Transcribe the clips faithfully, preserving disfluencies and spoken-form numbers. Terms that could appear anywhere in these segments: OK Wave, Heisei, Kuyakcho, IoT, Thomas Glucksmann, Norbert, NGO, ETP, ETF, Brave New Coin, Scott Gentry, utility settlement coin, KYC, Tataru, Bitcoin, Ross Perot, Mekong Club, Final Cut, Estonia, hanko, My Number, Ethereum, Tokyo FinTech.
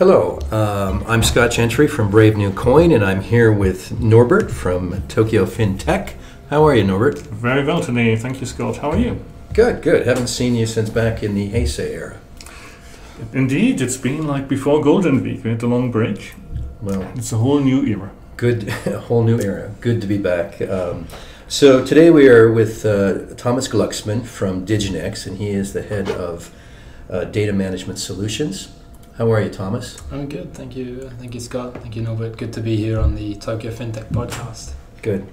Hello, um, I'm Scott Gentry from Brave New Coin, and I'm here with Norbert from Tokyo FinTech. How are you, Norbert? Very well today. Thank you, Scott. How are you? Good, good. Haven't seen you since back in the Heisei era. Indeed, it's been like before Golden Week. We had a long break. Well, it's a whole new era. Good, a whole new era. Good to be back. Um, so today we are with uh, Thomas Glucksmann from Diginex, and he is the head of uh, data management solutions. How are you, Thomas? I'm good, thank you. Thank you, Scott. Thank you, Norbert. Good to be here on the Tokyo FinTech podcast. Good.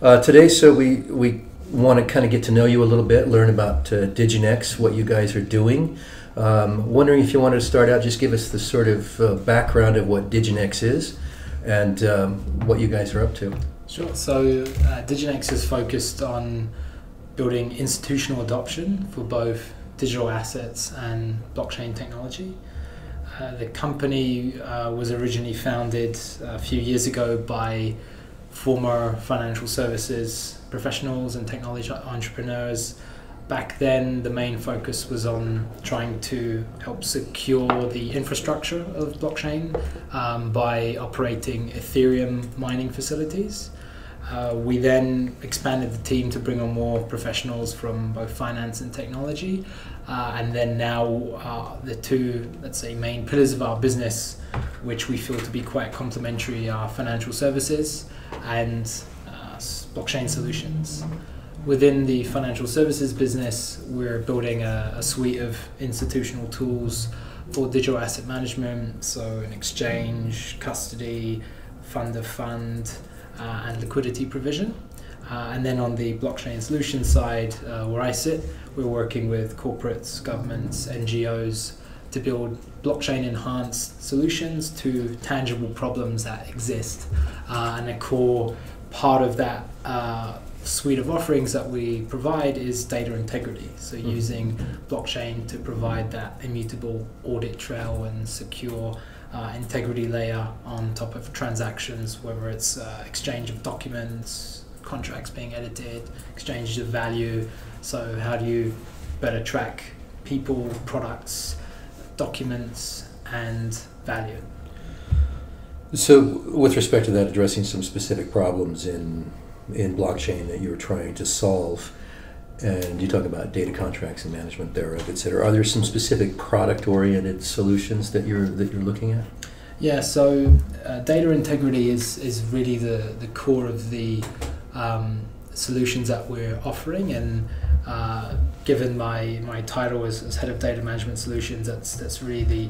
Uh, today, so we we want to kind of get to know you a little bit, learn about uh, Diginex, what you guys are doing. Um, wondering if you wanted to start out, just give us the sort of uh, background of what Diginex is and um, what you guys are up to. Sure. So uh, Diginex is focused on building institutional adoption for both digital assets and blockchain technology. Uh, the company uh, was originally founded a few years ago by former financial services professionals and technology entrepreneurs. Back then, the main focus was on trying to help secure the infrastructure of blockchain um, by operating Ethereum mining facilities. Uh, we then expanded the team to bring on more professionals from both finance and technology. Uh, and then now uh, the two, let's say, main pillars of our business, which we feel to be quite complementary, are financial services and uh, blockchain solutions. Within the financial services business, we're building a, a suite of institutional tools for digital asset management, so an exchange, custody, fund of fund, uh, and liquidity provision. Uh, and then on the blockchain solution side, uh, where I sit, we're working with corporates, governments, N G Os to build blockchain-enhanced solutions to tangible problems that exist. Uh, and a core part of that uh, suite of offerings that we provide is data integrity. So mm-hmm. using blockchain to provide that immutable audit trail and secure uh, integrity layer on top of transactions, whether it's uh, exchange of documents, contracts being edited, exchanges of value. So how do you better track people, products, documents, and value? So with respect to that, addressing some specific problems in in blockchain that you're trying to solve, and you talk about data contracts and management thereof, et cetera. Are there some specific product-oriented solutions that you're that you're looking at? Yeah, so uh, data integrity is is really the the core of the um, solutions that we're offering, and uh, given my my title as, as head of data management solutions, that's that's really the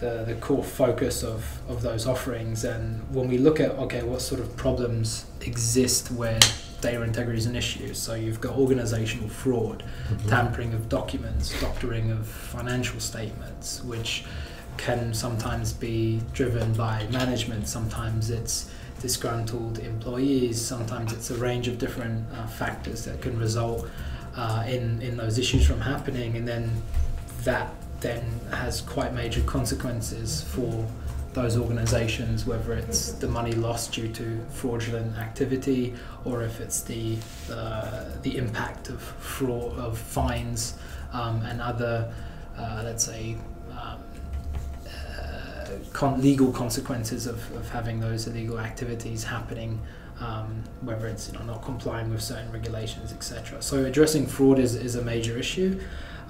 the, the core focus of, of those offerings. And when we look at, okay, what sort of problems exist where data integrity is an issue, so you've got organizational fraud, mm-hmm. tampering of documents, doctoring of financial statements, which can sometimes be driven by management, sometimes it's disgruntled employees, sometimes it's a range of different uh, factors that can result uh, in, in those issues from happening, and then that then has quite major consequences for those organizations, whether it's the money lost due to fraudulent activity, or if it's the uh, the impact of fraud, of fines um, and other, uh, let's say, um, uh, con legal consequences of, of having those illegal activities happening, um, whether it's, you know, not complying with certain regulations, et cetera. So addressing fraud is, is a major issue.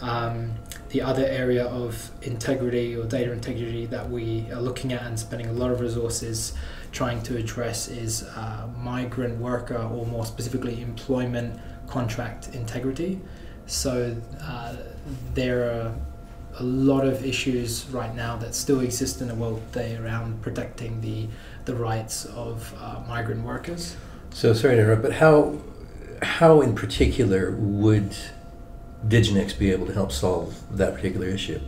Um, the other area of integrity or data integrity that we are looking at and spending a lot of resources trying to address is uh, migrant worker, or more specifically employment contract integrity. So uh, there are a lot of issues right now that still exist in the world today around protecting the, the rights of uh, migrant workers. So sorry to interrupt, but how, how in particular would Diginex be able to help solve that particular issue?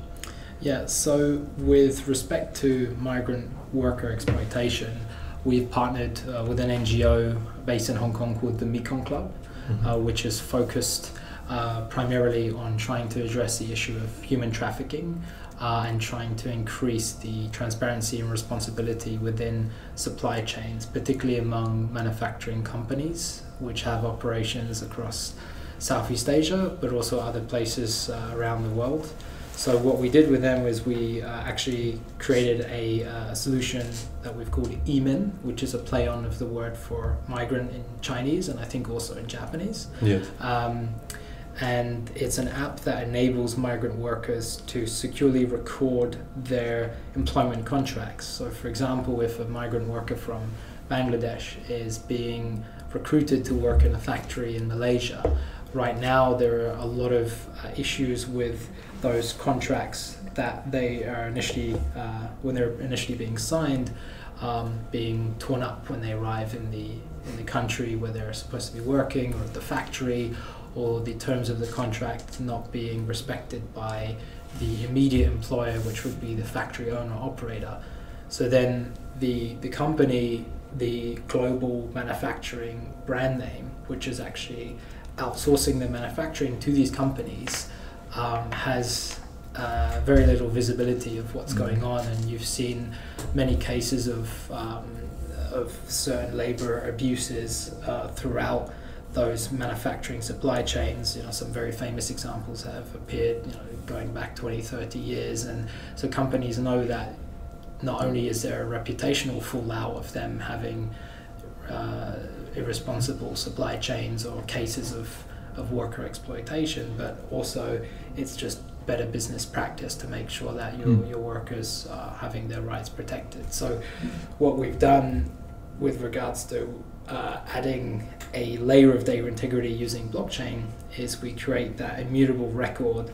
Yeah, so with respect to migrant worker exploitation, we've partnered uh, with an N G O based in Hong Kong called the Mekong Club, mm-hmm. uh, which is focused uh, primarily on trying to address the issue of human trafficking uh, and trying to increase the transparency and responsibility within supply chains, particularly among manufacturing companies, which have operations across Southeast Asia, but also other places uh, around the world. So what we did with them was we uh, actually created a uh, solution that we've called E-Min, which is a play on of the word for migrant in Chinese and I think also in Japanese. Yeah. Um, and it's an app that enables migrant workers to securely record their employment contracts. So for example, if a migrant worker from Bangladesh is being recruited to work in a factory in Malaysia, right now there are a lot of uh, issues with those contracts that they are initially, uh, when they're initially being signed, um, being torn up when they arrive in the, in the country where they're supposed to be working or at the factory, or the terms of the contract not being respected by the immediate employer, which would be the factory owner operator. So then the, the company, the global manufacturing brand name, which is actually outsourcing their manufacturing to these companies, um, has uh, very little visibility of what's mm-hmm. going on, and you've seen many cases of, um, of certain labor abuses uh, throughout those manufacturing supply chains. You know, some very famous examples have appeared, you know, going back twenty, thirty years, and so companies know that not only is there a reputational fallout of them having uh, irresponsible supply chains or cases of, of worker exploitation, but also it's just better business practice to make sure that your, mm. your workers are having their rights protected. So what we've done with regards to uh, adding a layer of data integrity using blockchain is we create that immutable record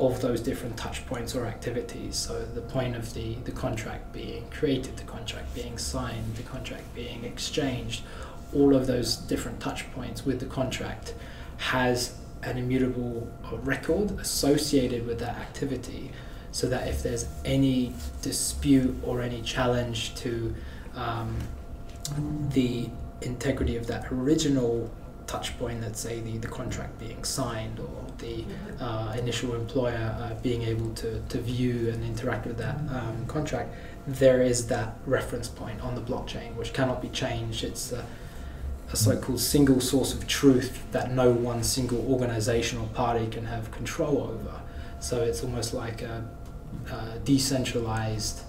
of those different touch points or activities. So the point of the, the contract being created, the contract being signed, the contract being exchanged, all of those different touch points with the contract has an immutable record associated with that activity, so that if there's any dispute or any challenge to um, the integrity of that original touch point, let's say the, the contract being signed or the uh, initial employer uh, being able to, to view and interact with that um, contract, there is that reference point on the blockchain which cannot be changed. It's a, a so-called single source of truth that no one single organization or party can have control over. So it's almost like a, a decentralized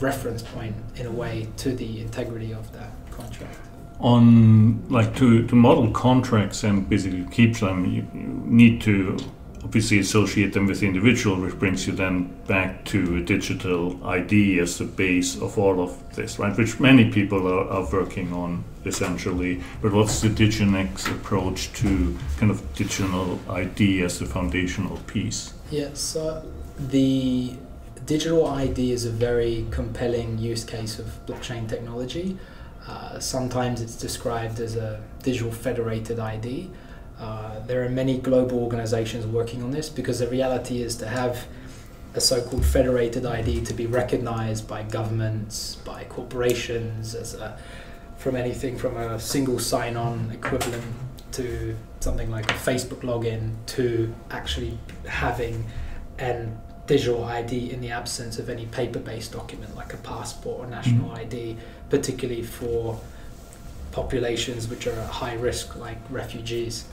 reference point in a way to the integrity of that contract. On like to, to model contracts and basically keep them, you, you need to obviously associate them with the individual, which brings you then back to a digital I D as the base of all of this, right? Which many people are, are working on essentially. But what's the Diginex approach to kind of digital I D as the foundational piece? Yeah, so the digital I D is a very compelling use case of blockchain technology. Uh, sometimes it's described as a digital federated I D. Uh, there are many global organizations working on this, because the reality is to have a so-called federated I D to be recognized by governments, by corporations, as a, from anything from a single sign-on equivalent to something like a Facebook login to actually having an digital I D in the absence of any paper-based document like a passport or national I D, particularly for populations which are at high risk like refugees.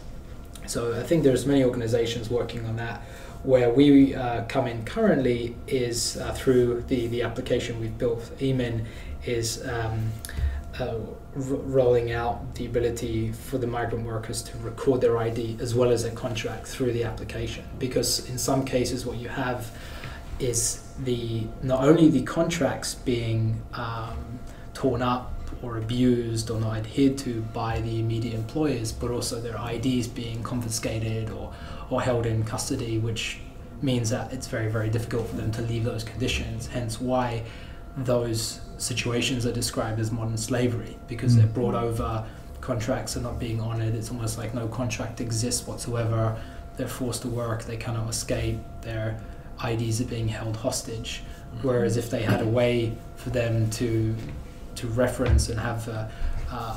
So I think there's many organizations working on that. Where we uh, come in currently is uh, through the, the application we've built. E-Min is um, uh, rolling out the ability for the migrant workers to record their I D as well as their contract through the application, because in some cases what you have is the not only the contracts being um, torn up or abused or not adhered to by the immediate employers, but also their I Ds being confiscated or, or held in custody, which means that it's very, very difficult for them to leave those conditions, hence why those situations are described as modern slavery, because they're brought over, contracts are not being honored, it's almost like no contract exists whatsoever, they're forced to work, they cannot escape, their I Ds are being held hostage. Whereas if they had a way for them to to reference and have a,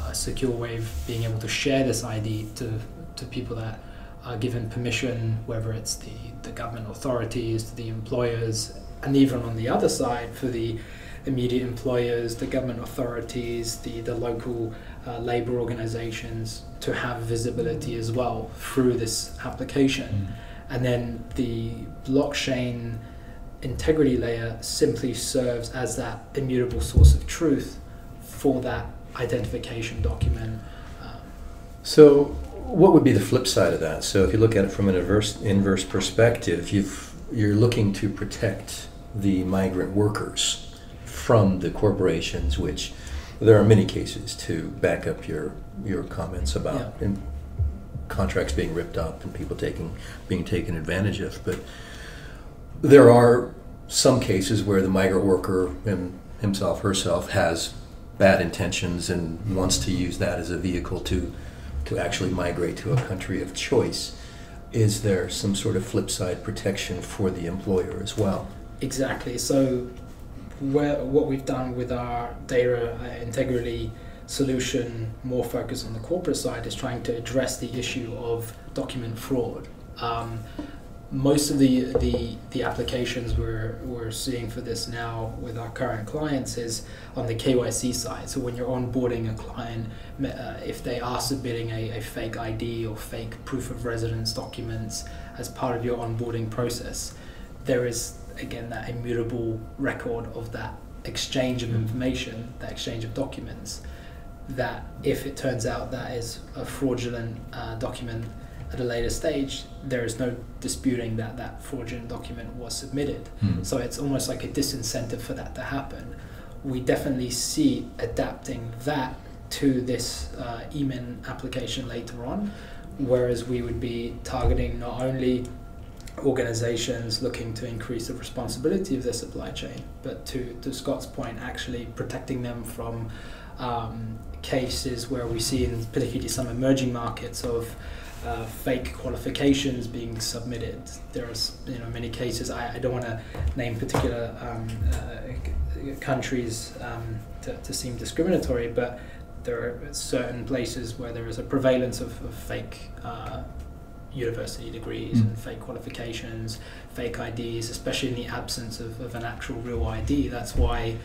a secure way of being able to share this I D to, to people that are given permission, whether it's the, the government authorities, the employers, and even on the other side for the immediate employers, the government authorities, the, the local uh, labor organizations to have visibility as well through this application. Mm. And then the blockchain integrity layer simply serves as that immutable source of truth for that identification document. Um, so what would be the flip side of that? So if you look at it from an inverse, inverse perspective, you've, you're looking to protect the migrant workers from the corporations, which there are many cases to back up your, your comments about yeah. in contracts being ripped up and people taking, being taken advantage of. But there are some cases where the migrant worker and himself, herself has bad intentions and wants to use that as a vehicle to, to actually migrate to a country of choice. Is there some sort of flip side protection for the employer as well? Exactly. So where, what we've done with our data integrity solution, more focused on the corporate side, is trying to address the issue of document fraud. Um, Most of the, the, the applications we're, we're seeing for this now with our current clients is on the K Y C side. So when you're onboarding a client, uh, if they are submitting a, a fake I D or fake proof of residence documents as part of your onboarding process, there is, again, that immutable record of that exchange of information, that exchange of documents, that if it turns out that is a fraudulent uh, document, at a later stage, there is no disputing that that fraudulent document was submitted. Mm. So it's almost like a disincentive for that to happen. We definitely see adapting that to this uh, E-Min application later on, whereas we would be targeting not only organizations looking to increase the responsibility of their supply chain, but to, to Scott's point, actually protecting them from um, cases where we see in particularly some emerging markets of Uh, fake qualifications being submitted. There are, you know, many cases. I, I don't want to name particular um, uh, countries um, to, to seem discriminatory, but there are certain places where there is a prevalence of, of fake uh, university degrees mm. and fake qualifications, fake I Ds, especially in the absence of, of an actual real I D. That's why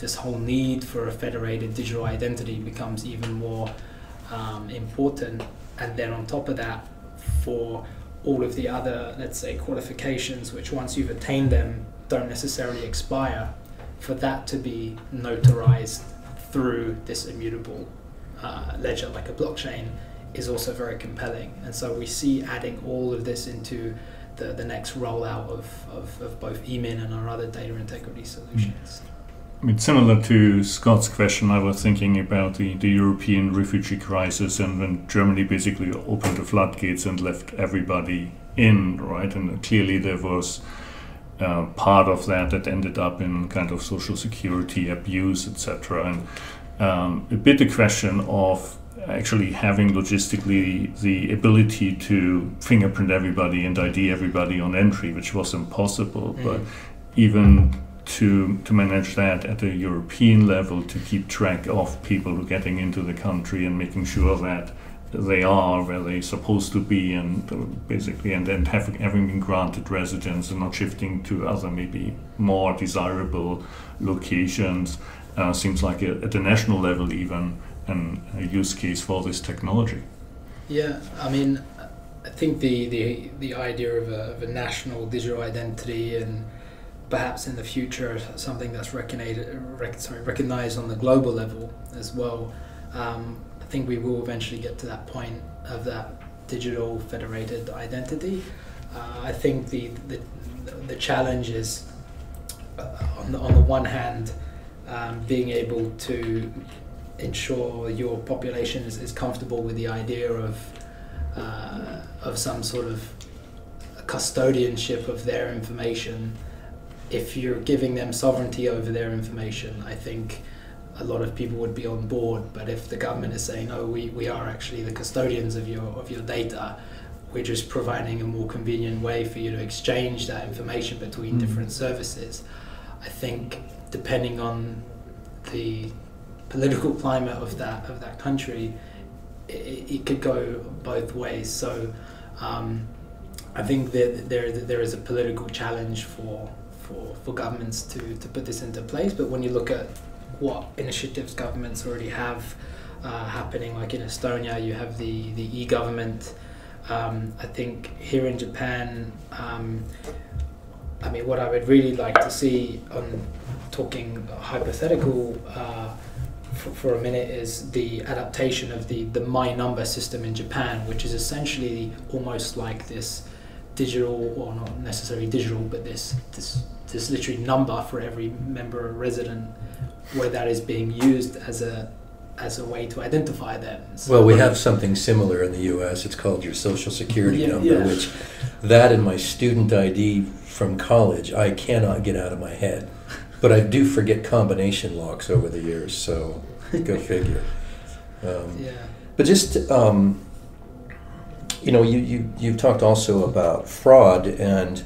this whole need for a federated digital identity becomes even more um, important. And then on top of that, for all of the other, let's say, qualifications, which once you've attained them, don't necessarily expire, for that to be notarized through this immutable uh, ledger like a blockchain is also very compelling. And so we see adding all of this into the, the next rollout of, of, of both E-Min and our other data integrity solutions. Mm. I mean, similar to Scott's question, I was thinking about the, the European refugee crisis, and when Germany basically opened the floodgates and left everybody in, right? And clearly there was uh, part of that that ended up in kind of social security abuse, et cetera. And um, a bit the question of actually having logistically the ability to fingerprint everybody and I D everybody on entry, which was impossible, mm. but even To, to manage that at a European level, to keep track of people who are getting into the country and making sure that they are where they're supposed to be, and basically, and then having, having been granted residence and not shifting to other maybe more desirable locations, uh, seems like a, at the national level even an, a use case for this technology. Yeah, I mean, I think the, the, the idea of a, of a national digital identity, and perhaps in the future something that's recognized on the global level as well. Um, I think we will eventually get to that point of that digital federated identity. Uh, I think the, the, the challenge is, uh, on, the, on the one hand, um, being able to ensure your population is, is comfortable with the idea of, uh, of some sort of custodianship of their information. If you're giving them sovereignty over their information, I think a lot of people would be on board. But if the government is saying, "No, we, we are actually the custodians of your of your data, we're just providing a more convenient way for you to exchange that information between mm. different services," I think depending on the political climate of that of that country, it, it could go both ways. So um, I think that there there is a political challenge for. For, for governments to, to put this into place. But when you look at what initiatives governments already have uh, happening, like in Estonia, you have the, the e-government Um, I think here in Japan, um, I mean, what I would really like to see on talking hypothetical uh, for, for a minute is the adaptation of the, the My Number system in Japan, which is essentially almost like this digital, or not necessarily digital, but this, this, this literary number for every member or resident, where that is being used as a as a way to identify them. So well, we have something similar in the U S. It's called your social security yeah, number, yeah. which that and my student I D from college, I cannot get out of my head. But I do forget combination locks over the years, so go figure. Um, yeah. But just, um, you know, you, you, you've talked also about fraud, and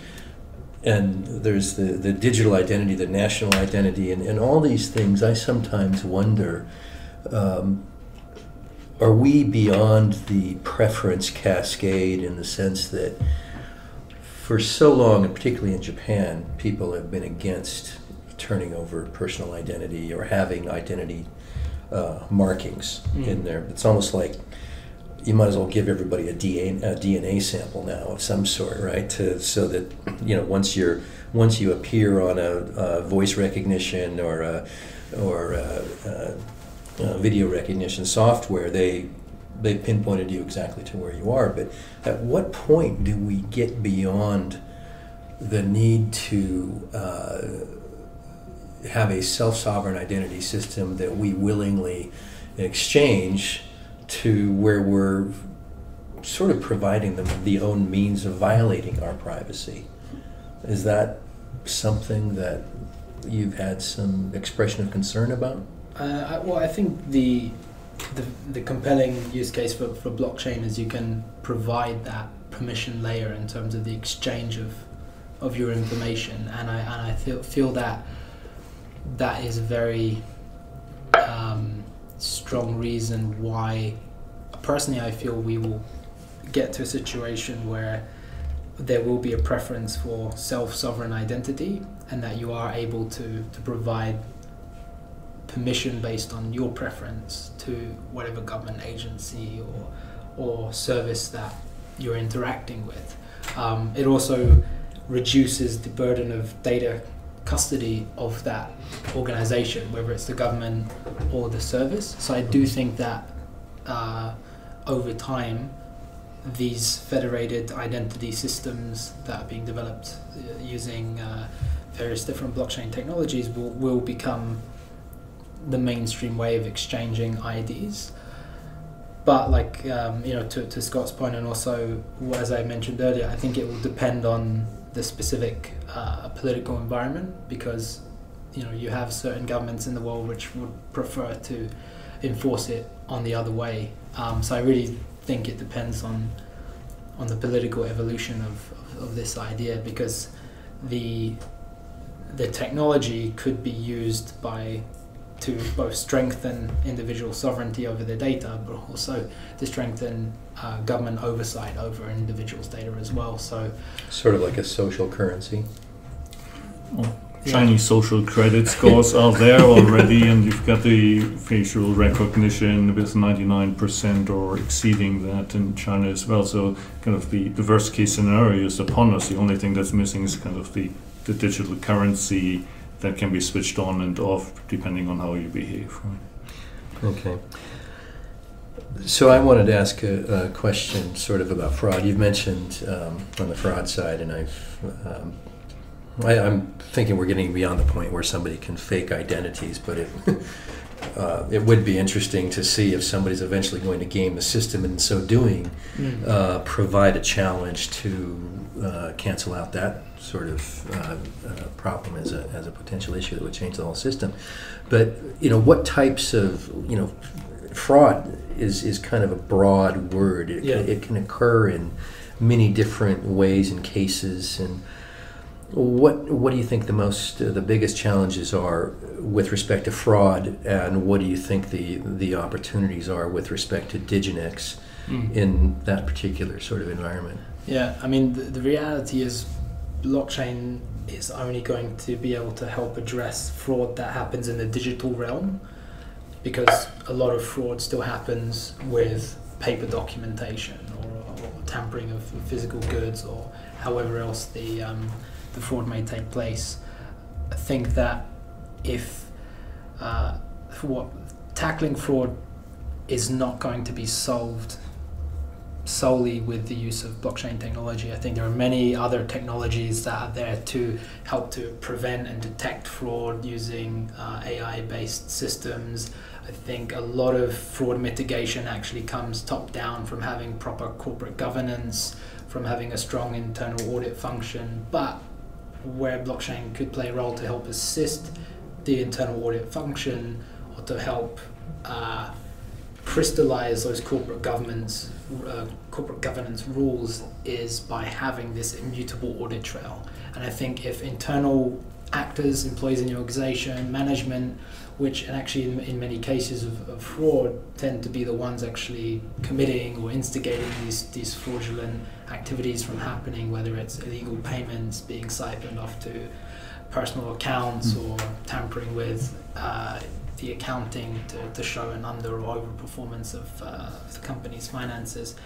and there's the, the digital identity, the national identity, and, and all these things. I sometimes wonder, Um, are we beyond the preference cascade in the sense that for so long, and particularly in Japan, people have been against turning over personal identity or having identity uh, markings mm. in there? It's almost like you might as well give everybody a D N A, a D N A sample now of some sort, right? To, so that you know, once you're once you appear on a, a voice recognition or a, or a, a Uh, video recognition software, they they pinpointed you exactly to where you are. But at what point do we get beyond the need to uh, have a self-sovereign identity system that we willingly exchange to where we're sort of providing them the own means of violating our privacy? Is that something that you've had some expression of concern about? Uh, well, I think the, the the compelling use case for, for blockchain is you can provide that permission layer in terms of the exchange of of your information, and I and I feel feel that that is a very um, strong reason why, personally, I feel we will get to a situation where there will be a preference for self-sovereign identity, and that you are able to to provide permission based on your preference to whatever government agency or or service that you're interacting with. Um, it also reduces the burden of data custody of that organization, whether it's the government or the service. So I do think that uh, over time, these federated identity systems that are being developed using uh, various different blockchain technologies will, will become the mainstream way of exchanging I Ds. But like um, you know, to, to Scott's point, and also as I mentioned earlier, I think it will depend on the specific uh, political environment, because you know, you have certain governments in the world which would prefer to enforce it on the other way. Um, so I really think it depends on on the political evolution of, of, of this idea, because the the technology could be used by to both strengthen individual sovereignty over their data, but also to strengthen uh, government oversight over individuals' data as well. So, sort of like a social currency. Well, Chinese yeah. social credit scores are there already, and you've got the facial recognition with ninety-nine percent or exceeding that in China as well. So, kind of the, the worst case scenario is upon us. The only thing that's missing is kind of the, the digital currency that can be switched on and off depending on how you behave. Okay. So I wanted to ask a, a question sort of about fraud. You've mentioned um, on the fraud side, and I've, um, I, I'm thinking we're getting beyond the point where somebody can fake identities, but it, uh, it would be interesting to see if somebody's eventually going to game the system, and in so doing, mm-hmm. uh, provide a challenge to uh, cancel out that sort of uh, uh, problem as a, as a potential issue that would change the whole system. But you know, what types of, you know, fraud is, is kind of a broad word. It, yeah. can, it can occur in many different ways and cases. And what what do you think the most, uh, the biggest challenges are with respect to fraud, and what do you think the, the opportunities are with respect to Diginex mm. in that particular sort of environment? Yeah, I mean, the, the reality is blockchain is only going to be able to help address fraud that happens in the digital realm, because a lot of fraud still happens with paper documentation or, or tampering of physical goods or however else the, um, the fraud may take place. I think that if uh, what tackling fraud is not going to be solved solely with the use of blockchain technology. I think there are many other technologies that are there to help to prevent and detect fraud using uh, A I-based systems. I think a lot of fraud mitigation actually comes top down from having proper corporate governance, from having a strong internal audit function, but where blockchain could play a role to help assist the internal audit function or to help uh, crystallize those corporate governments, uh, corporate governance rules is by having this immutable audit trail. And I think if internal actors, employees in the organization, management, which and actually in, in many cases of, of fraud tend to be the ones actually committing or instigating these, these fraudulent activities from happening, whether it's illegal payments being siphoned off to personal accounts or tampering with uh, the accounting to, to show an under or over performance of, uh, of the company's finances.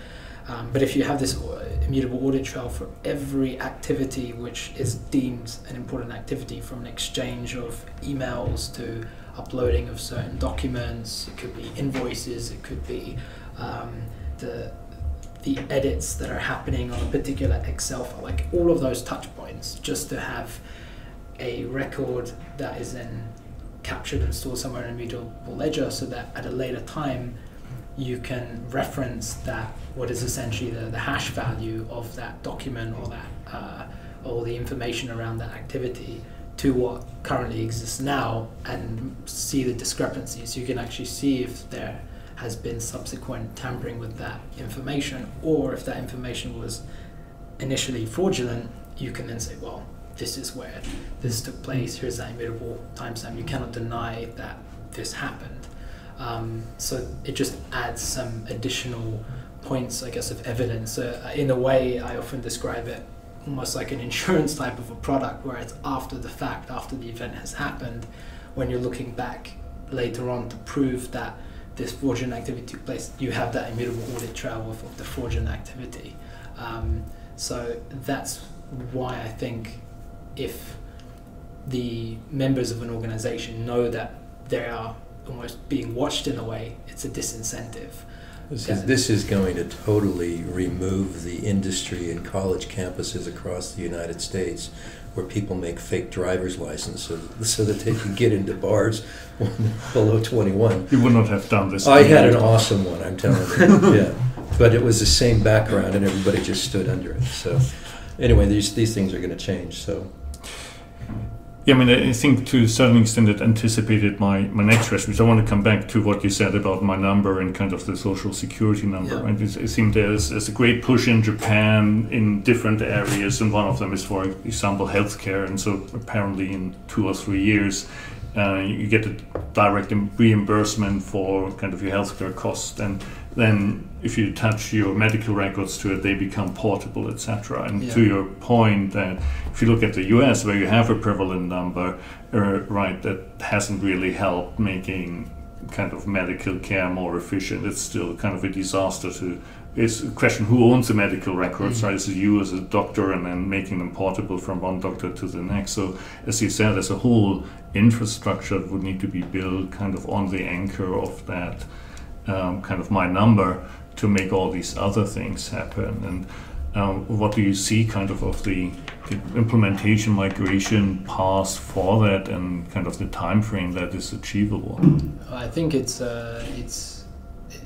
Um, but if you have this immutable audit trail for every activity which is deemed an important activity, from an exchange of emails to uploading of certain documents, it could be invoices, it could be um, the, the edits that are happening on a particular Excel file, like all of those touch points, just to have a record that is then captured and stored somewhere in a immutable ledger so that at a later time you can reference that, what is essentially the, the hash value of that document or that uh, or the information around that activity to what currently exists now and see the discrepancy. So you can actually see if there has been subsequent tampering with that information, or if that information was initially fraudulent, you can then say, well, this is where this took place, here's that immutable timestamp. You cannot deny that this happened. Um, so it just adds some additional points, I guess, of evidence. Uh, in a way, I often describe it almost like an insurance type of a product, where it's after the fact, after the event has happened, when you're looking back later on to prove that this fraudulent activity took place, you have that immutable audit trail of, of the fraudulent activity. Um, so that's why I think if the members of an organization know that they are almost being watched in a way, it's a disincentive. This is, this is going to totally remove the industry in college campuses across the United States where people make fake driver's licenses so, so that they can get into bars below twenty-one. You would not have done this. I had an awesome one, I'm telling you. Yeah. But it was the same background and everybody just stood under it. So anyway, these, these things are going to change. So, yeah, I mean, I think to a certain extent it anticipated my, my next question, because I want to come back to what you said about my number and kind of the social security number. Yeah. Right? It, it seemed there's, there's a great push in Japan in different areas, and one of them is, for example, healthcare. And so apparently in two or three years, uh, you get a direct reimbursement for kind of your healthcare cost. And then if you attach your medical records to it, they become portable, et cetera. And yeah. to your point, that if you look at the U S, where you have a prevalent number, uh, right, that hasn't really helped making kind of medical care more efficient. It's still kind of a disaster to. It's a question who owns the medical records, mm-hmm. right? Is it you as a doctor, and then making them portable from one doctor to the next? So, as you said, there's a whole infrastructure that would need to be built kind of on the anchor of that. Um, kind of my number to make all these other things happen. And um, what do you see kind of of the, the implementation migration path for that, and kind of the time frame that is achievable? I think it's uh, it's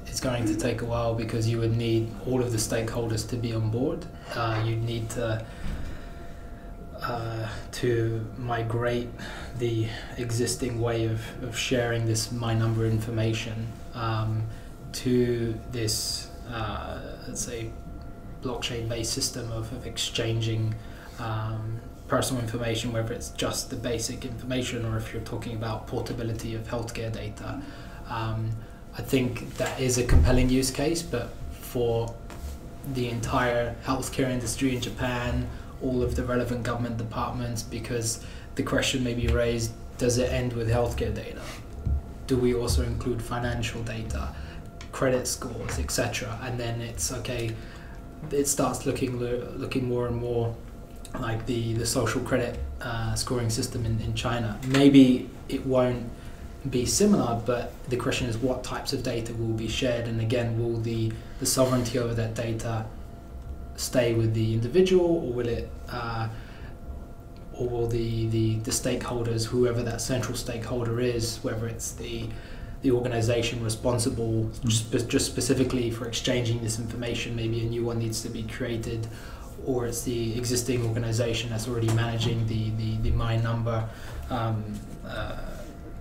it's going to take a while, because you would need all of the stakeholders to be on board. Uh, you'd need to uh, to migrate the existing way of, of sharing this my number information Um, to this, uh, let's say, blockchain-based system of, of exchanging um, personal information, whether it's just the basic information or if you're talking about portability of healthcare data. Um, I think that is a compelling use case, but for the entire healthcare industry in Japan, all of the relevant government departments, because the question may be raised, does it end with healthcare data? Do we also include financial data, credit scores, et cetera? And then it's okay, it starts looking looking more and more like the the social credit uh, scoring system in, in China. Maybe it won't be similar, but the question is what types of data will be shared, and again, will the the sovereignty over that data stay with the individual, or will it uh, or will the, the the stakeholders, whoever that central stakeholder is, whether it's the the organization responsible mm. sp just specifically for exchanging this information, maybe a new one needs to be created, or it's the existing organization that's already managing the, the, the My Number um, uh,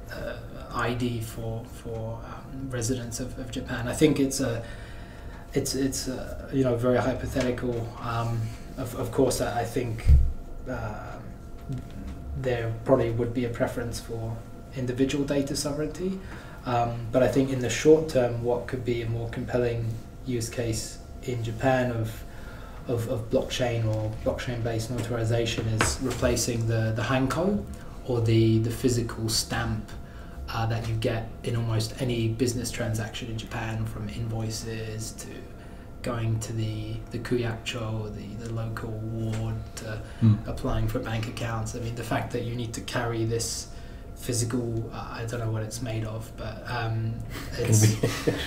uh, I D for, for um, residents of, of Japan. I think it's a, it's, it's a, you know, very hypothetical. Um, of, of course, I, I think uh, there probably would be a preference for individual data sovereignty. Um, but I think in the short term, what could be a more compelling use case in Japan of of, of blockchain or blockchain-based notarization is replacing the, the hanko, or the, the physical stamp uh, that you get in almost any business transaction in Japan, from invoices to going to the, the Kuyakcho, or the, the local ward, to mm. applying for bank accounts. I mean, the fact that you need to carry this physical, uh, I don't know what it's made of, but um, it's,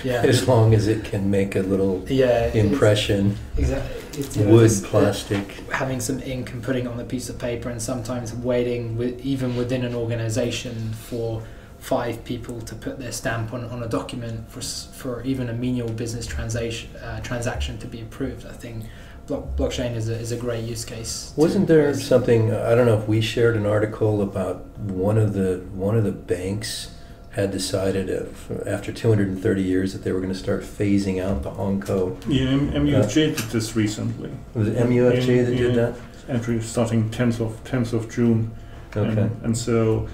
yeah. As long as it can make a little yeah, impression, exactly. It's, you know, wood, plastic. Having some ink and putting it on the piece of paper, and sometimes waiting, with, even within an organization, for five people to put their stamp on, on a document for, for even a menial business transaction, uh, transaction to be approved. I think block, blockchain is a, is a great use case. Wasn't there use. something, I don't know if we shared an article about one of the one of the banks had decided if, after two hundred thirty years that they were going to start phasing out the hanko. Yeah, M U F J uh, did this recently. Was it M U F J in, that did in, that? Actually, starting tenth of June. Okay. And, and so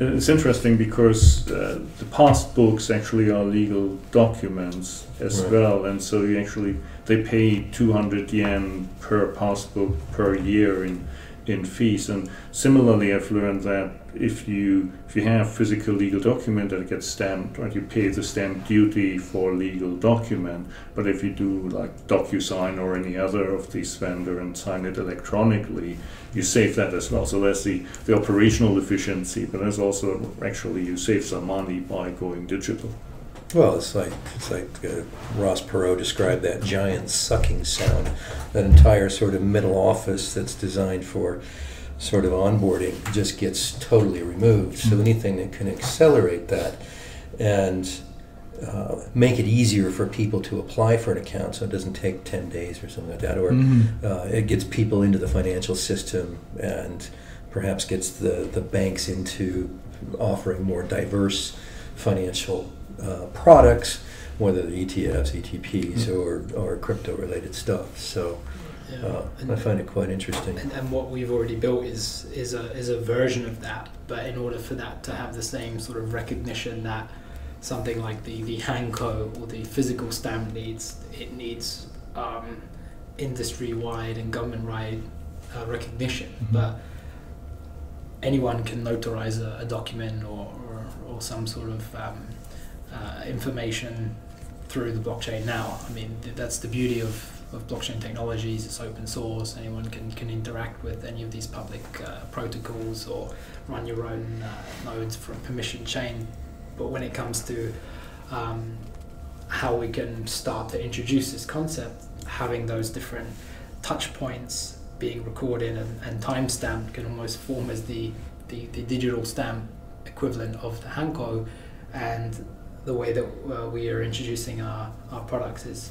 it's interesting because uh, the passbooks actually are legal documents as right. well, and so you actually they pay two hundred yen per passbook per year in in fees. And similarly, I've learned that if you if you have physical legal document that gets stamped, right, you pay the stamp duty for legal document. But if you do like DocuSign or any other of these vendor and sign it electronically, you save that as well. So that's the, the operational efficiency, but there's also actually you save some money by going digital. Well, it's like it's like uh, Ross Perot described that giant sucking sound, that entire sort of middle office that's designed for sort of onboarding just gets totally removed. So anything that can accelerate that and Uh, make it easier for people to apply for an account, so it doesn't take ten days or something like that, or mm-hmm. uh, it gets people into the financial system and perhaps gets the, the banks into offering more diverse financial uh, products, whether they're E T Fs, E T Ps, mm-hmm. or, or crypto-related stuff. So yeah. uh, and, I find it quite interesting. And, and what we've already built is, is, a, is a version of that, but in order for that to have the same sort of recognition that something like the, the hanko or the physical stamp needs, it needs um, industry-wide and government-wide uh, recognition. Mm-hmm. But anyone can notarize a, a document or, or, or some sort of um, uh, information through the blockchain now. I mean, th that's the beauty of, of blockchain technologies. It's open source. Anyone can, can interact with any of these public uh, protocols or run your own uh, nodes for a permission chain. But when it comes to um, how we can start to introduce this concept, having those different touch points being recorded and, and time-stamped can almost form as the, the, the digital stamp equivalent of the hanko. And the way that uh, we are introducing our, our products is,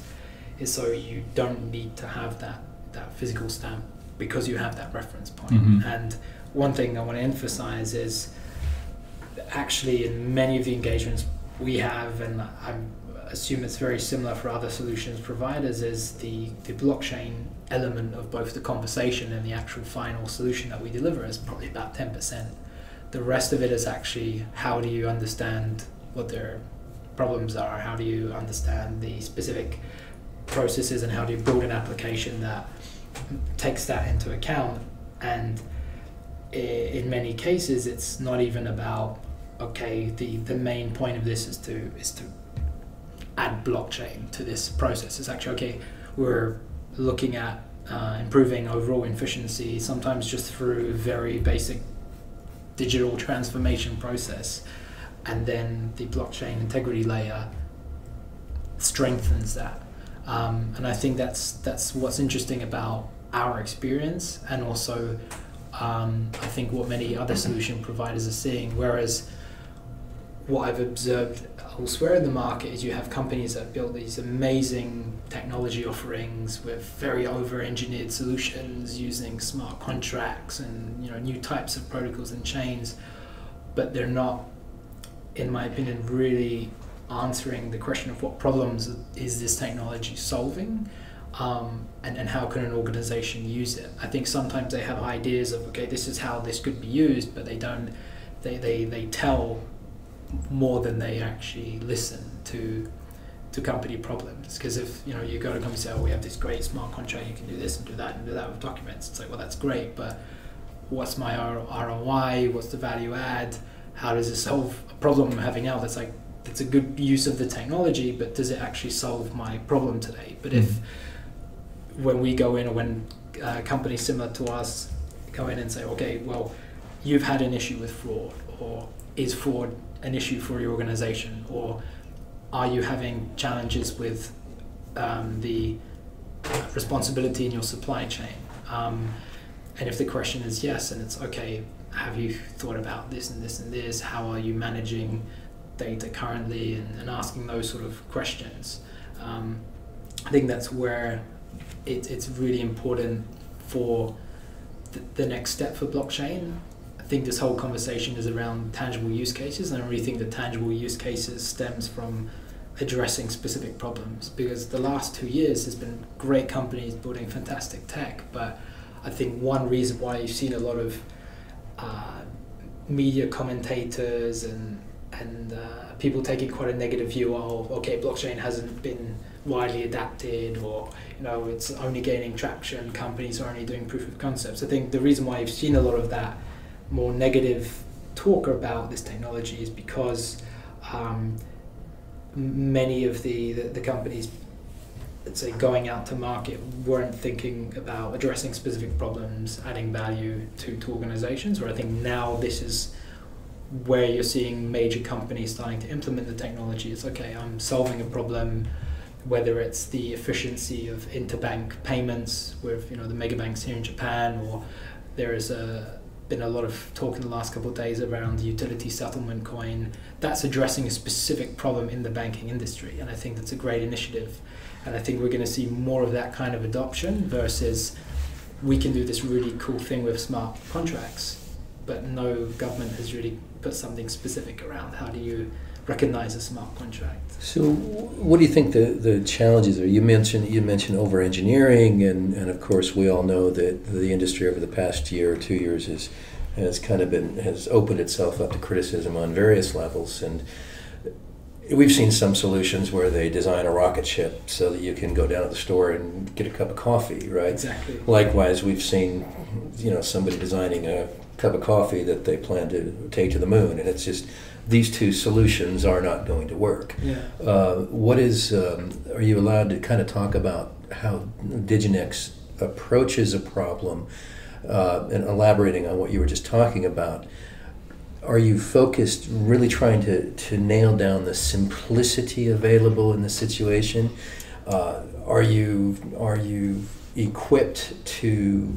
is so you don't need to have that, that physical stamp because you have that reference point. Mm-hmm. And one thing I want to emphasize is actually, in many of the engagements we have, and I assume it's very similar for other solutions providers, is the, the blockchain element of both the conversation and the actual final solution that we deliver is probably about ten percent. The rest of it is actually how do you understand what their problems are, how do you understand the specific processes, and how do you build an application that takes that into account. And in many cases, it's not even about, okay, the, the main point of this is to is to add blockchain to this process. It's actually, okay, we're looking at uh, improving overall efficiency, sometimes just through a very basic digital transformation process. And then the blockchain integrity layer strengthens that. Um, and I think that's, that's what's interesting about our experience, and also um, I think what many other solution providers are seeing. Whereas what I've observed elsewhere in the market is you have companies that build these amazing technology offerings with very over-engineered solutions using smart contracts and you know new types of protocols and chains, but they're not, in my opinion, really answering the question of what problems is this technology solving, um, and, and how can an organization use it. I think sometimes they have ideas of, okay, this is how this could be used, but they don't, they, they, they tell more than they actually listen to to company problems. Because if you know you go to a company and say, oh, we have this great smart contract, you can do this and do that and do that with documents, it's like, well, that's great, but what's my R O I, what's the value add, how does it solve a problem I'm having now? That's like, it's a good use of the technology, but does it actually solve my problem today? But if when we go in, or when uh, companies similar to us go in and say, okay, well, you've had an issue with fraud, or is fraud an issue for your organization, or are you having challenges with um, the responsibility in your supply chain? Um, and if the question is yes, and it's okay, have you thought about this and this and this? How are you managing data currently, and, and asking those sort of questions? Um, I think that's where it, it's really important for the, the next step for blockchain. I think this whole conversation is around tangible use cases, and I really think the tangible use cases stems from addressing specific problems, because the last two years has been great companies building fantastic tech, but I think one reason why you've seen a lot of uh, media commentators and and uh, people taking quite a negative view of, okay, blockchain hasn't been widely adapted, or you know it's only gaining traction, companies are only doing proof of concepts. I think the reason why you've seen a lot of that more negative talk about this technology is because um, many of the, the, the companies, let's say, going out to market weren't thinking about addressing specific problems, adding value to, to organizations, where I think now this is where you're seeing major companies starting to implement the technology. It's okay, I'm solving a problem, whether it's the efficiency of interbank payments with you know the mega banks here in Japan, or there is a been a lot of talk in the last couple of days around the utility settlement coin. That's addressing a specific problem in the banking industry, and I think that's a great initiative. And I think we're going to see more of that kind of adoption versus we can do this really cool thing with smart contracts, but no government has really put something specific around how do you recognize a smart contract. So what do you think the, the challenges are? You mentioned, you mentioned over-engineering, and, and of course we all know that the industry over the past year or two years is, has kind of been, has opened itself up to criticism on various levels. And we've seen some solutions where they design a rocket ship so that you can go down to the store and get a cup of coffee, right? Exactly. Likewise, we've seen, you know, somebody designing a cup of coffee that they plan to take to the moon, and it's just these two solutions are not going to work. Yeah. Uh, what is? Um, are you allowed to kind of talk about how Diginex approaches a problem, uh, and elaborating on what you were just talking about? Are you focused really trying to to nail down the simplicity available in the situation? Uh, are you are you equipped to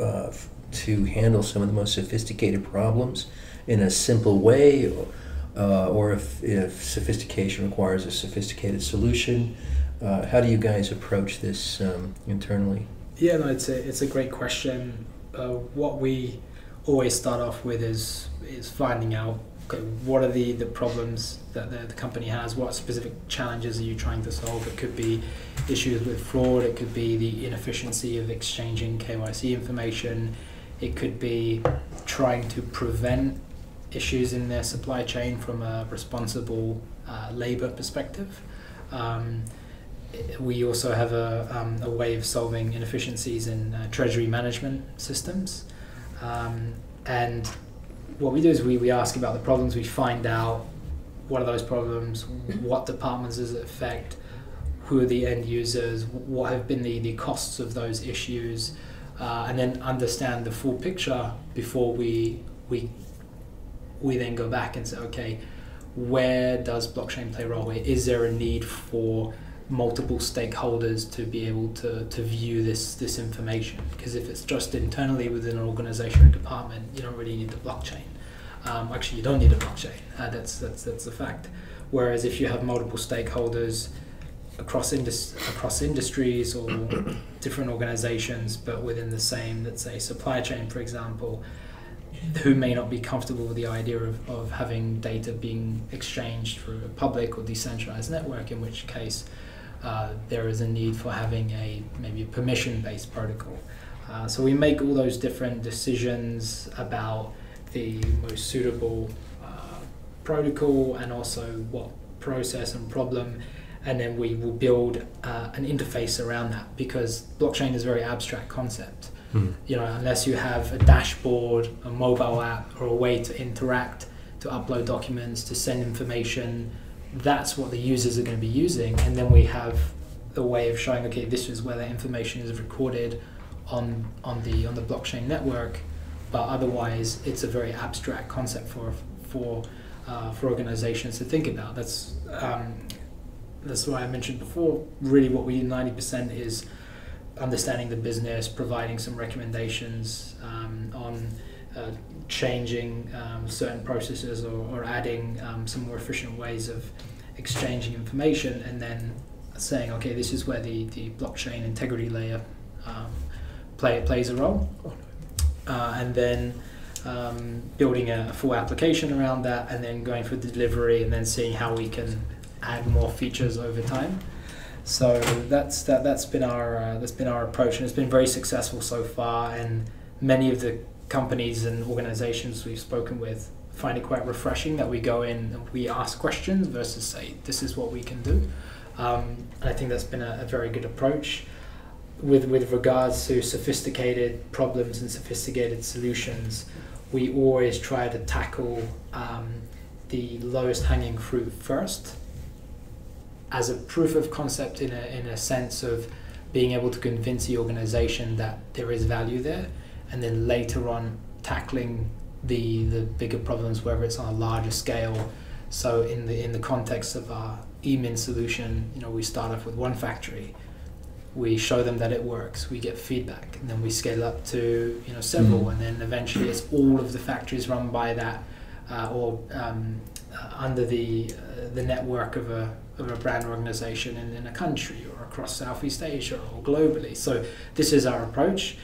uh, to handle some of the most sophisticated problems in a simple way, uh, or if, if sophistication requires a sophisticated solution? Uh, how do you guys approach this um, internally? Yeah, no, it's a, it's a great question. Uh, what we always start off with is, is finding out, okay, what are the, the problems that the, the company has, what specific challenges are you trying to solve? It could be issues with fraud, it could be the inefficiency of exchanging K Y C information, it could be trying to prevent issues in their supply chain from a responsible uh, labor perspective. Um, we also have a, um, a way of solving inefficiencies in uh, treasury management systems. Um, and what we do is we, we ask about the problems, we find out what are those problems, what departments does it affect, who are the end users, what have been the, the costs of those issues, uh, and then understand the full picture before we, we, we then go back and say, okay, where does blockchain play a role? Is there a need for multiple stakeholders to be able to, to view this, this information? Because if it's just internally within an organization or department, you don't really need the blockchain. Um, actually, you don't need a blockchain. Uh, that's, that's, that's a fact. Whereas if you have multiple stakeholders across, indus across industries or different organizations, but within the same, let's say, supply chain, for example, who may not be comfortable with the idea of, of having data being exchanged through a public or decentralized network, in which case uh, there is a need for having a maybe a permission-based protocol. Uh, so we make all those different decisions about the most suitable uh, protocol and also what process and problem, and then we will build uh, an interface around that, because blockchain is a very abstract concept. Mm. You know, unless you have a dashboard, a mobile app, or a way to interact, to upload documents, to send information, that's what the users are going to be using. And then we have the way of showing, okay, this is where that information is recorded on on the on the blockchain network. But otherwise, it's a very abstract concept for for uh, for organizations to think about. That's um, that's why I mentioned before. Really, what we do ninety percent is understanding the business, providing some recommendations um, on uh, changing um, certain processes, or, or adding um, some more efficient ways of exchanging information, and then saying, okay, this is where the, the blockchain integrity layer um, play, plays a role. Uh, and then um, building a full application around that, and then going for the delivery, and then seeing how we can add more features over time. So that's that. That's been our uh, that's been our approach, and it's been very successful so far. And many of the companies and organizations we've spoken with find it quite refreshing that we go in and we ask questions versus say, "This is what we can do." Um, and I think that's been a, a very good approach. With with regards to sophisticated problems and sophisticated solutions, we always try to tackle um, the lowest hanging fruit first, as a proof of concept, in a, in a sense of being able to convince the organization that there is value there, and then later on tackling the the bigger problems, whether it's on a larger scale. So in the in the context of our E-Min solution, you know, we start off with one factory, we show them that it works, we get feedback, and then we scale up to, you know, several, mm-hmm. and then eventually it's all of the factories run by that uh, or um, uh, under the uh, the network of a of a brand organization in, in a country or across Southeast Asia or globally. So this is our approach.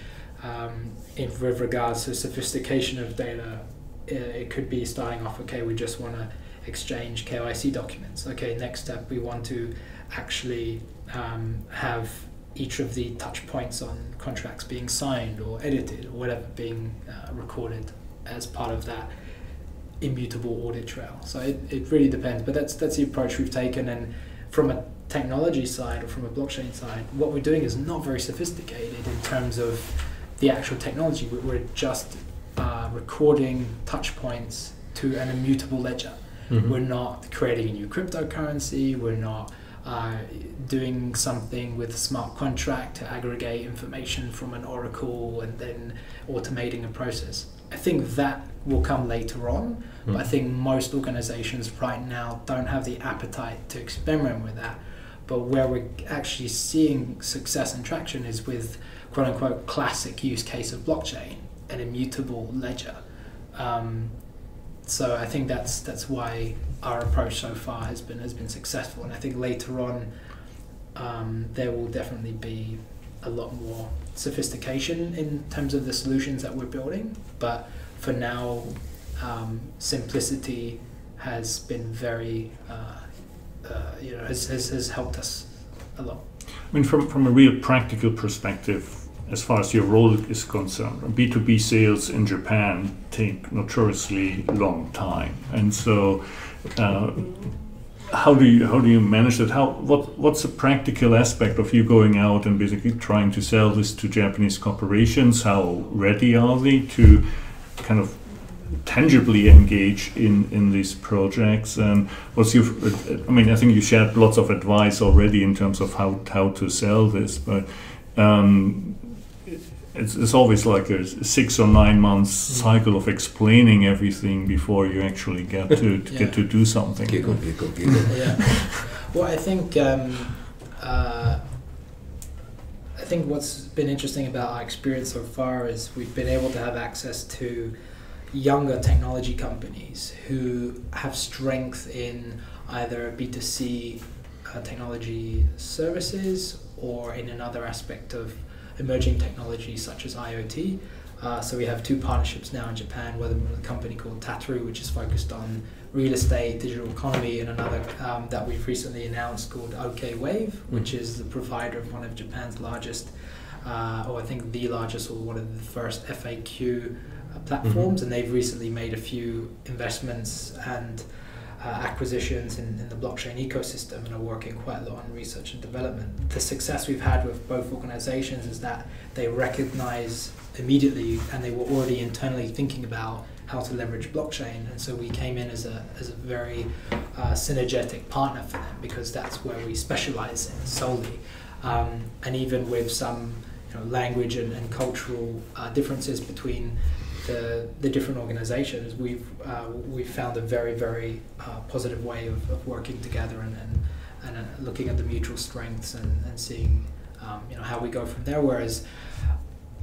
Um, in, with regards to sophistication of data, it, it could be starting off, okay, we just want to exchange K Y C documents. Okay, next step, we want to actually um, have each of the touch points on contracts being signed or edited or whatever being uh, recorded as part of that immutable audit trail. So it, it really depends, but that's that's the approach we've taken. And from a technology side, or from a blockchain side, what we're doing is not very sophisticated in terms of the actual technology. We're just uh, recording touch points to an immutable ledger. Mm-hmm. We're not creating a new cryptocurrency, we're not Uh, doing something with a smart contract to aggregate information from an oracle and then automating a process. I think that will come later on, but I think most organizations right now don't have the appetite to experiment with that. But where we're actually seeing success and traction is with quote unquote classic use case of blockchain, an immutable ledger. Um, so I think that's that's why our approach so far has been has been successful, and I think later on um, there will definitely be a lot more sophistication in terms of the solutions that we're building. But for now, um, simplicity has been very, uh, uh, you know, has, has, has helped us a lot. I mean, from from a real practical perspective, as far as your role is concerned, B two B sales in Japan take notoriously long time, and so uh, how do you how do you manage that? How what what's the practical aspect of you going out and basically trying to sell this to Japanese corporations? How ready are they to kind of tangibly engage in in these projects, and what's your, I mean, I think you shared lots of advice already in terms of how how to sell this, but um, it's, it's always like a six or nine months cycle of explaining everything before you actually get to, to yeah. get to do something. Giggle, giggle, giggle. Yeah. Well, I think um, uh, I think what's been interesting about our experience so far is we've been able to have access to younger technology companies who have strength in either B two C uh, technology services or in another aspect of emerging technologies such as I O T. Uh, so we have two partnerships now in Japan with a company called Tataru, which is focused on real estate, digital economy, and another um, that we've recently announced called OK Wave, which is the provider of one of Japan's largest, uh, or I think the largest or one of the first F A Q uh, platforms, mm-hmm. and they've recently made a few investments and Uh, acquisitions in, in the blockchain ecosystem and are working quite a lot on research and development. The success we've had with both organizations is that they recognize immediately, and they were already internally thinking about how to leverage blockchain, and so we came in as a, as a very uh, synergetic partner for them, because that's where we specialize in solely. Um, and even with some you know, language and, and cultural uh, differences between The, the different organizations, we've uh, we've found a very very uh, positive way of, of working together and and, and uh, looking at the mutual strengths and, and seeing um, you know how we go from there. Whereas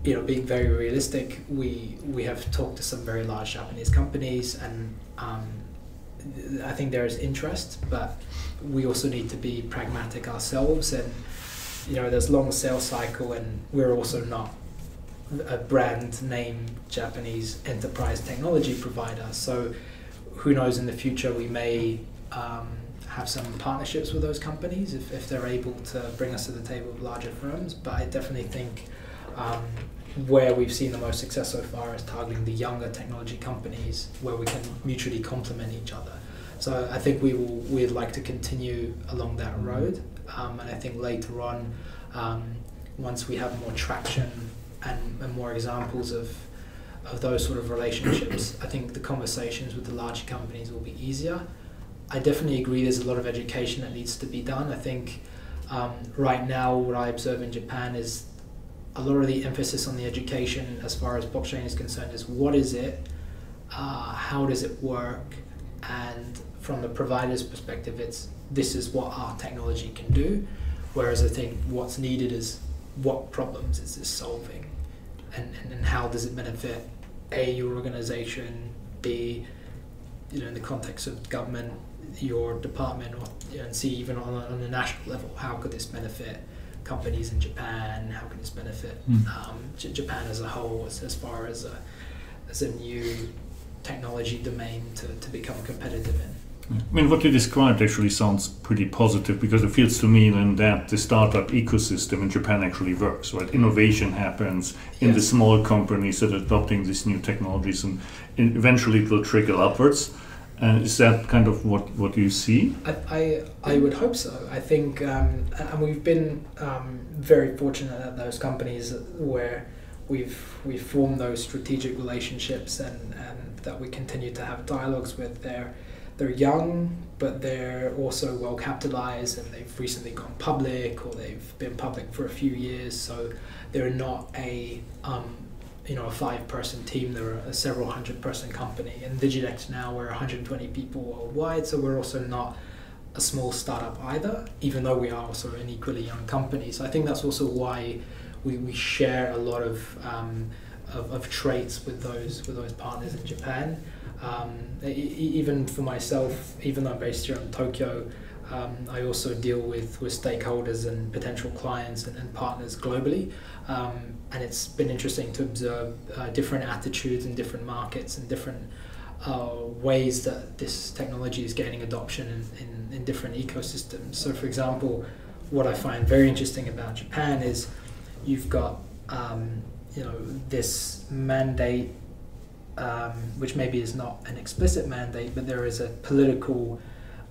you know being very realistic, we we have talked to some very large Japanese companies, and um, I think there is interest, but we also need to be pragmatic ourselves. And you know there's long sales cycle, and we're also not a brand name Japanese enterprise technology provider, so who knows, in the future we may um, have some partnerships with those companies if, if they're able to bring us to the table of larger firms. But I definitely think um, where we've seen the most success so far is targeting the younger technology companies where we can mutually complement each other. So I think we will, we'd like to continue along that road, um, and I think later on, um, once we have more traction And, and more examples of, of those sort of relationships, I think the conversations with the larger companies will be easier. I definitely agree there's a lot of education that needs to be done. I think um, right now what I observe in Japan is a lot of the emphasis on the education as far as blockchain is concerned is what is it, uh, how does it work, and from the provider's perspective it's this is what our technology can do, whereas I think what's needed is what problems is this solving. And, and, and how does it benefit A, your organization, B, you know, in the context of government, your department, or, you know, and C, even on, on a national level, how could this benefit companies in Japan? How could this benefit mm. um, J Japan as a whole, as, as far as a, as a new technology domain to, to become competitive in? I mean, what you described actually sounds pretty positive, because it feels to me then that the startup ecosystem in Japan actually works, right? Innovation happens in yes. the small companies that are adopting these new technologies, and eventually it will trickle upwards. And is that kind of what, what you see? I, I, I would hope so. I think, um, and we've been um, very fortunate at those companies where we've, we've formed those strategic relationships and, and that we continue to have dialogues with their. They're young, but they're also well capitalized, and they've recently gone public, or they've been public for a few years. So they're not a um, you know a five-person team. They're a several hundred-person company. And Diginex now we're one hundred twenty people worldwide, so we're also not a small startup either, even though we are also an equally young company. So I think that's also why we we share a lot of um, of, of traits with those with those partners in Japan. Um, e even for myself, even though I'm based here in Tokyo, um, I also deal with, with stakeholders and potential clients and, and partners globally. Um, and it's been interesting to observe uh, different attitudes in different markets and different uh, ways that this technology is gaining adoption in, in, in different ecosystems. So for example, what I find very interesting about Japan is you've got um, you know, this mandate, Um, which maybe is not an explicit mandate, but there is a political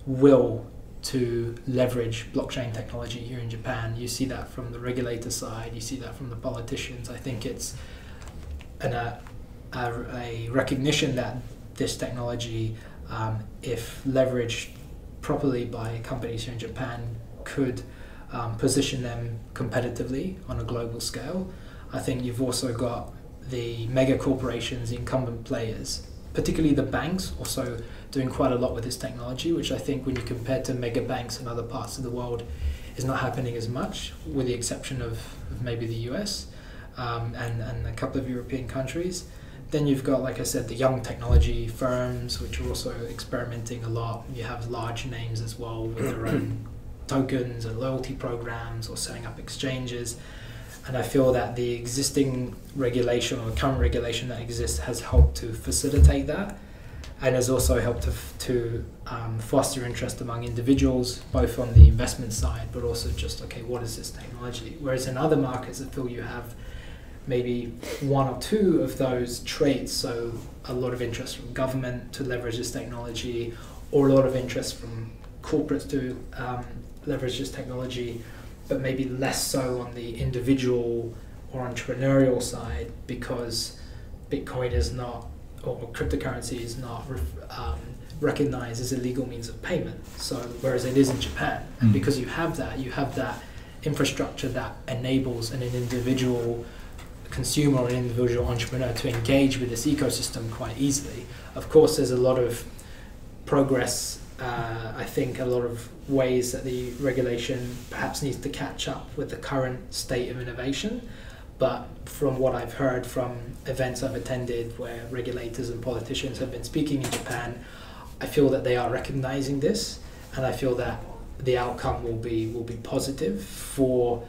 will to leverage blockchain technology here in Japan. You see that from the regulator side, you see that from the politicians. I think it's an, uh, a, a recognition that this technology, um, if leveraged properly by companies here in Japan, could um, position them competitively on a global scale. I think you've also got the mega corporations, incumbent players, particularly the banks, also doing quite a lot with this technology, which I think when you compare to mega banks in other parts of the world is not happening as much, with the exception of, of maybe the U S um, and, and a couple of European countries. Then you've got, like I said, the young technology firms, which are also experimenting a lot. You have large names as well with their own tokens and loyalty programs or setting up exchanges. And I feel that the existing regulation or current regulation that exists has helped to facilitate that, and has also helped to, to um, foster interest among individuals, both on the investment side, but also just, okay, what is this technology? Whereas in other markets, I feel you have maybe one or two of those traits, so a lot of interest from government to leverage this technology, or a lot of interest from corporates to um, leverage this technology, but maybe less so on the individual or entrepreneurial side, because Bitcoin is not, or cryptocurrency is not um, recognized as a legal means of payment. So whereas it is in Japan, and mm. because you have that, you have that infrastructure that enables an, an individual consumer or an individual entrepreneur to engage with this ecosystem quite easily. Of course, there's a lot of progress. Uh, I think a lot of ways that the regulation perhaps needs to catch up with the current state of innovation. But from what I've heard from events I've attended where regulators and politicians have been speaking in Japan, I feel that they are recognizing this, and I feel that the outcome will be, will be positive for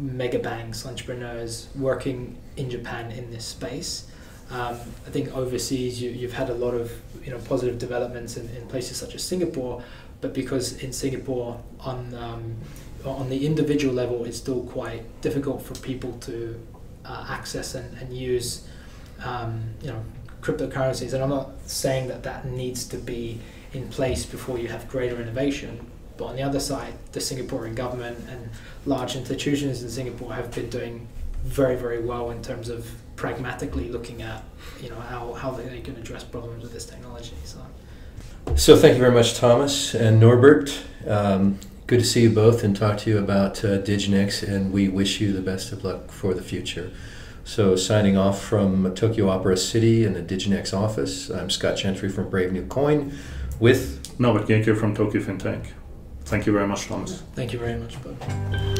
mega banks, entrepreneurs working in Japan in this space. Um, I think overseas you, you've had a lot of you know positive developments in, in places such as Singapore, but because in Singapore on um, on the individual level it's still quite difficult for people to uh, access and, and use um, you know cryptocurrencies. And I'm not saying that that needs to be in place before you have greater innovation, but on the other side, the Singaporean government and large institutions in Singapore have been doing very, very well in terms of pragmatically looking at you know how, how they can address problems with this technology. So, so thank you very much, Thomas and Norbert. Um, good to see you both and talk to you about uh, Diginex, and we wish you the best of luck for the future. So signing off from Tokyo Opera City and the Diginex office, I'm Scott Gentry from Brave New Coin with Norbert from Tokyo FinTech. Thank you very much, Thomas. Thank you very much, Bob.